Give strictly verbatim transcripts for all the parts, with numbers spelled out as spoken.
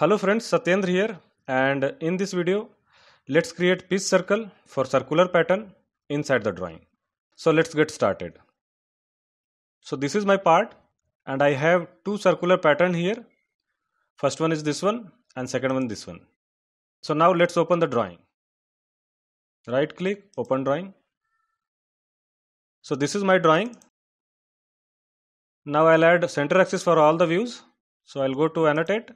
Hello friends, Satyendra here, and in this video let's create pitch circle for circular pattern inside the drawing. So let's get started. So this is my part and I have two circular pattern here. First one is this one and second one this one. So now let's open the drawing. Right click, open drawing. So this is my drawing. Now I'll add center axis for all the views. So I'll go to annotate.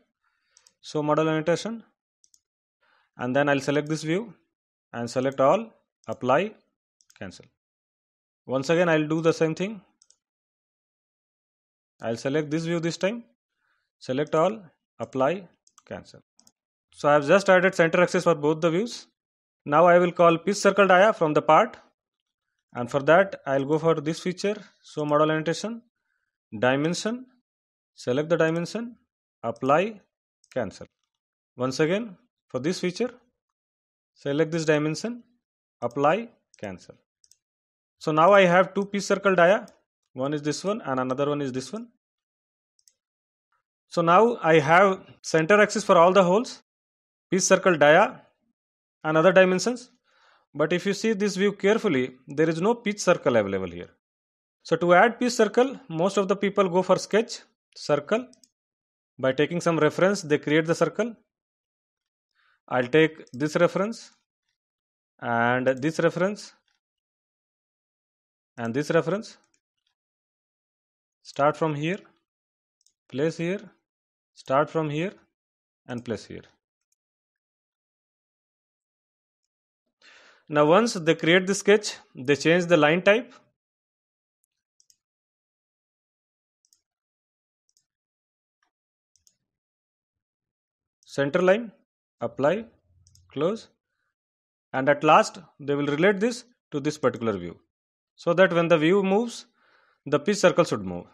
So model annotation, and then I'll select this view and select all, apply, cancel. Once again I'll do the same thing. I'll select this view this time, select all, apply, cancel. So I have just added center axis for both the views. Now I will call pitch circle dia from the part, and for that I'll go for this feature. So model annotation, dimension, select the dimension, apply, cancel. Once again for this feature, select this dimension, apply, cancel. So now I have two pitch circle dia, one is this one and another one is this one. So now I have center axis for all the holes, pitch circle dia and other dimensions. But if you see this view carefully, there is no pitch circle available here. So to add pitch circle, most of the people go for sketch, circle. By taking some reference, they create the circle. I'll take this reference and this reference and this reference. Start from here, place here, start from here and place here. Now once they create the sketch, they change the line type. Center line, apply, close, and at last they will relate this to this particular view so that when the view moves, the pitch circle should move.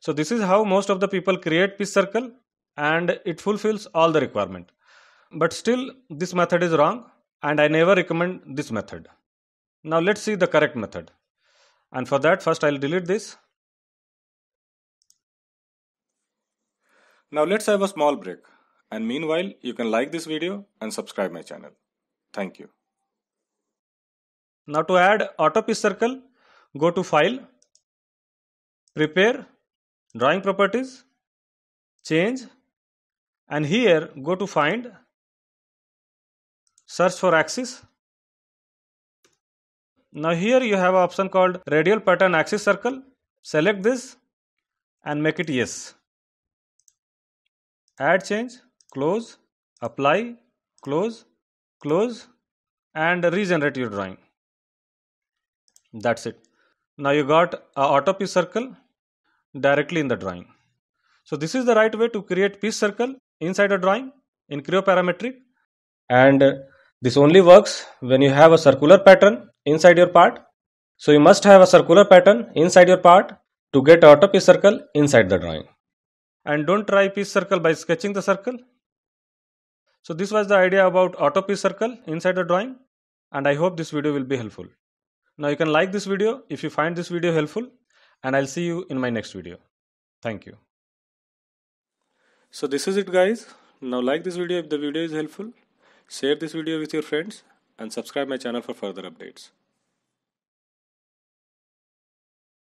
So this is how most of the people create pitch circle, and it fulfills all the requirement. But still this method is wrong and I never recommend this method. Now let's see the correct method, and for that first I'll delete this. Now let's have a small break, and meanwhile you can like this video and subscribe my channel. Thank you. Now to add auto pitch circle, go to file, prepare, drawing properties, change, and here go to find, search for axis. Now here you have an option called radial pattern axis circle. Select this and make it yes. Add change, close, apply, close, close, and regenerate your drawing. That's it. Now you got an auto pitch circle directly in the drawing. So this is the right way to create pitch circle inside a drawing in Creo Parametric. And this only works when you have a circular pattern inside your part. So you must have a circular pattern inside your part to get auto pitch circle inside the drawing. And don't try pitch circle by sketching the circle. So this was the idea about auto pitch circle inside the drawing, and I hope this video will be helpful. Now you can like this video if you find this video helpful, and I'll see you in my next video. Thank you. So this is it guys. Now like this video if the video is helpful, share this video with your friends and subscribe my channel for further updates.